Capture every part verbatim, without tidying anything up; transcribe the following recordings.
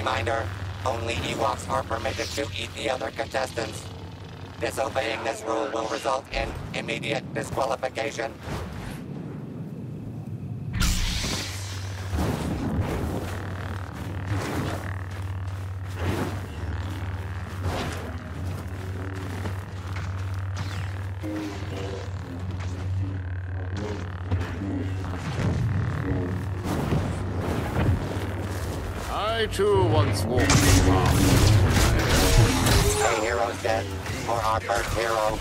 Reminder, only Ewoks are permitted to eat the other contestants. Disobeying this rule will result in immediate disqualification. I too once walked the path. A hero's death for our first hero.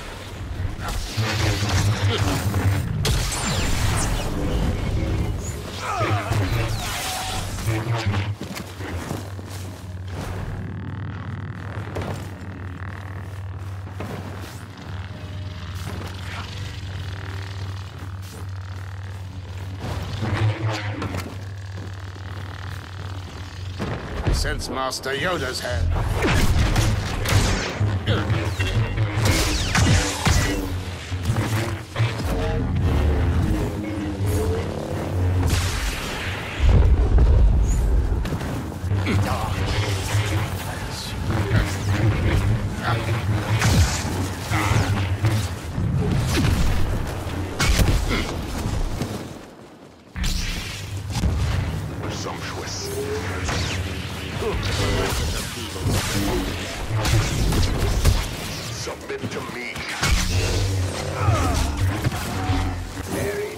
I sense Master Yoda's hand. Submit to me. Very.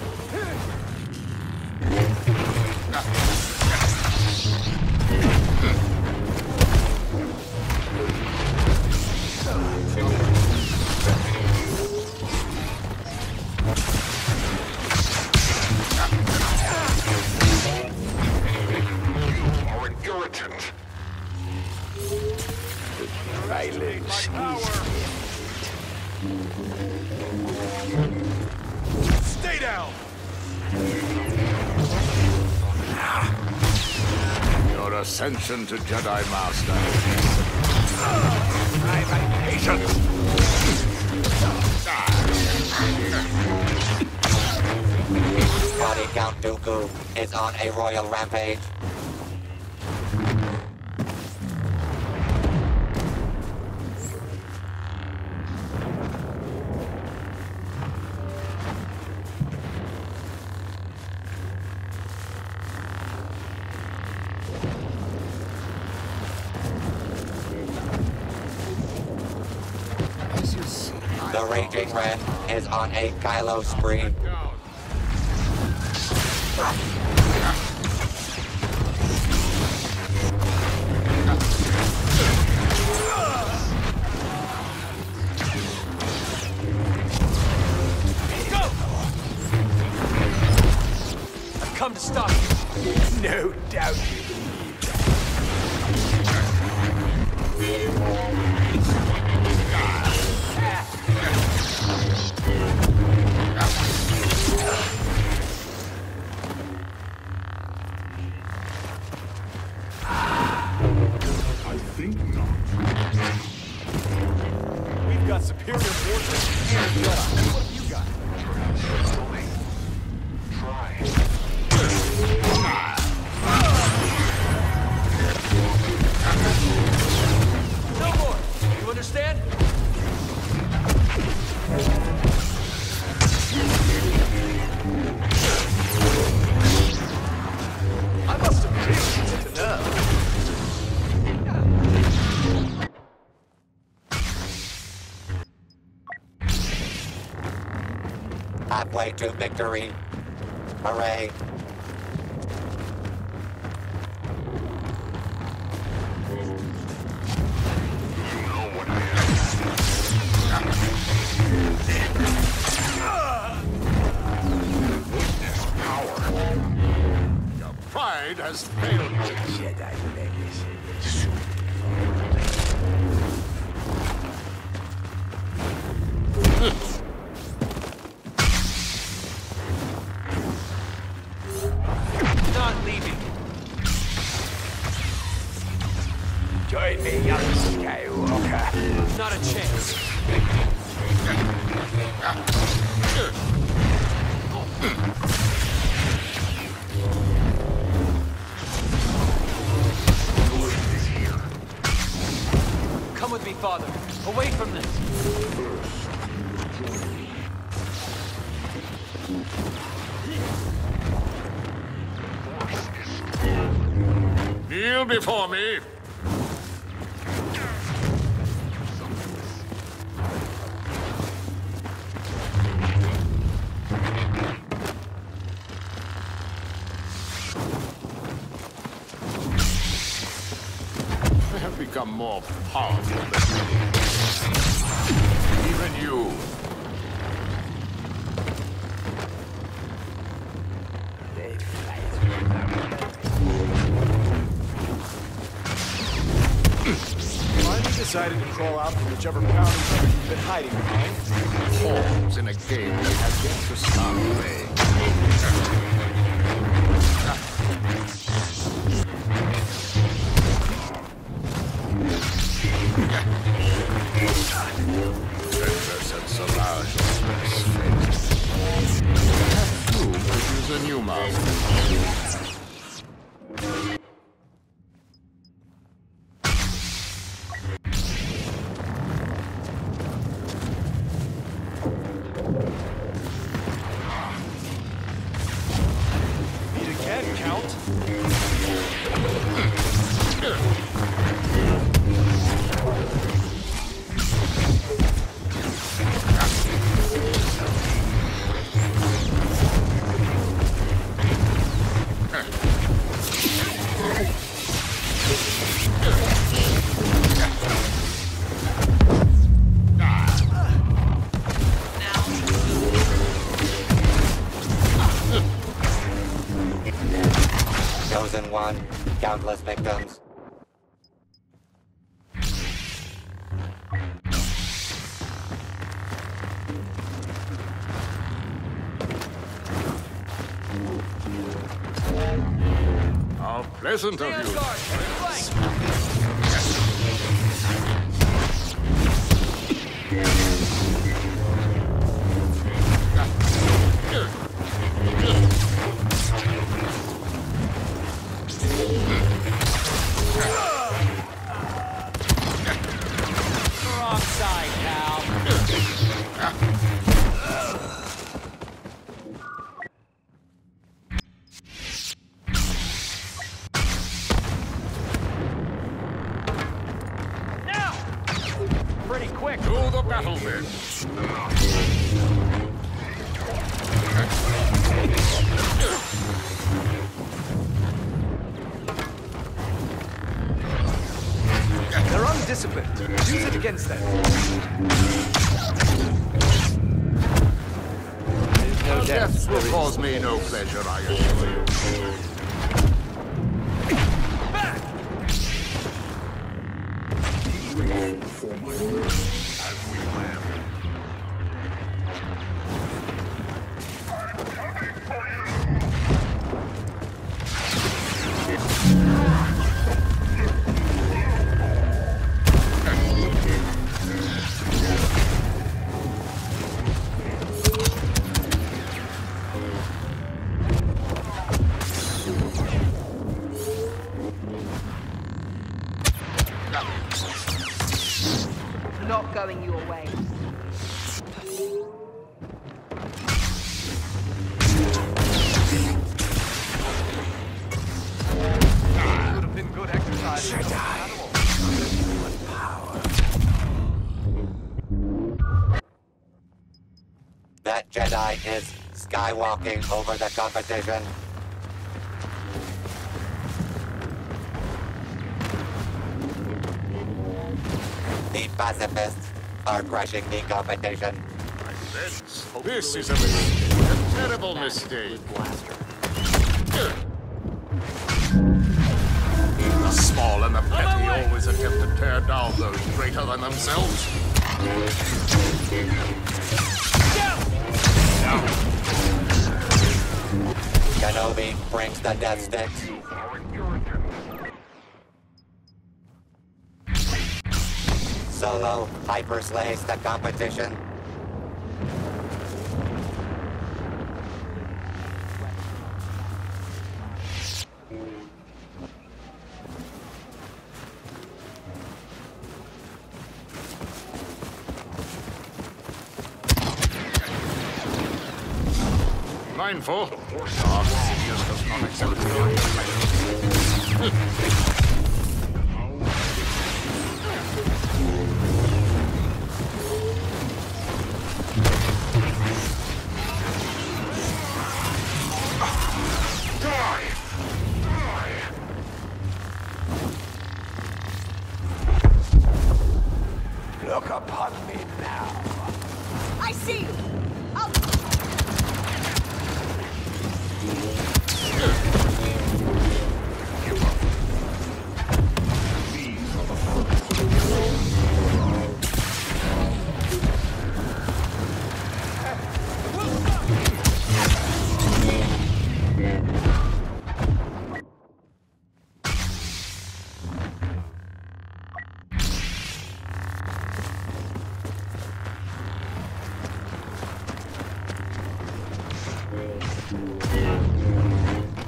You are an irritant. I lose. Stay down. Your ascension to Jedi Master. I'm impatient. Body Count Dooku is on a royal rampage. The Raging Red is on a Kylo spree. Go! I've come to stop you. No doubt you believe that. Superior forces here. What have you got? Try. No more. You understand? I must have been enough. Halfway to victory. Hooray. You know what I am. Witness power. Your pride has failed you. Jedi legacy. Join me, young Skywalker. Not a chance. you before me. They have become more powerful than me. Even you. Decided to crawl out from whichever power you've been hiding behind. Holes in a game that has yet to start play. You use a new mouse. Countless victims. How pleasant of you. Jedi is skywalking over the competition. The pacifists are crushing the competition. This is a, a terrible mistake. The small and the petty always attempt to tear down those greater than themselves. Kenobi brings the death sticks. Solo hyperslays the competition. Mindful. Our seniors does not accept the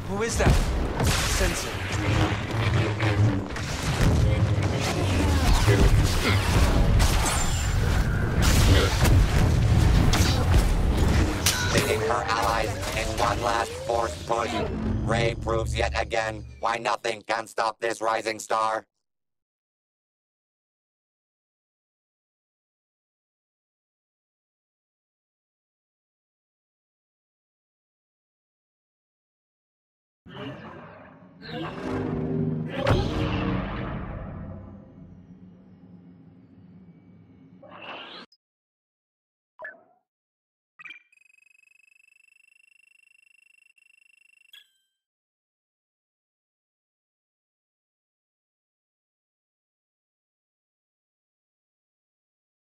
Who is that? Sensor. Leading her allies in one last force push. Rey proves yet again why nothing can stop this rising star. Yeah.